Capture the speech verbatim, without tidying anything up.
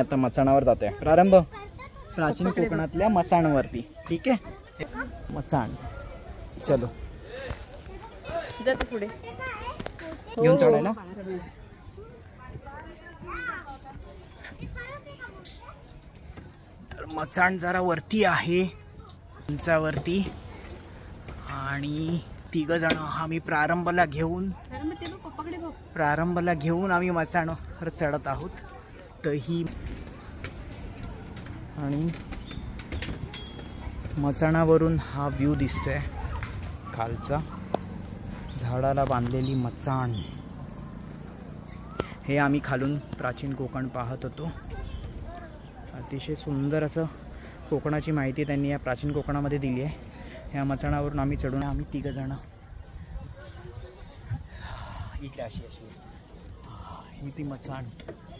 आता मचाणावर जाते हैं। प्रारंभ प्राचीन कोकणातल्या मचाणवरती, ठीक आहे मचाण। चलो जातो पुढे घेऊन चढायला। तर मचाण जरा वरती आहे उंचावरती, आणि तिघ जण आम्ही प्रारंभला घेऊन प्रारंभला घेऊन आम्ही मचाणवर चढत आहोत। तर ही आणि मचाणावरून हा व्यू दिसतोय खालचा। झाडाला बांधलेली मचाण, हे आम्ही खालून प्राचीन कोकण पाहत होतो। अतिशय सुंदर असं कोकणाची माहिती त्यांनी या प्राचीन कोकणामध्ये दिली आहे। ह्या मचाणावरून आम्ही चढून आम्ही तिघ जण इकडे अशी अशी ही ती मचाण।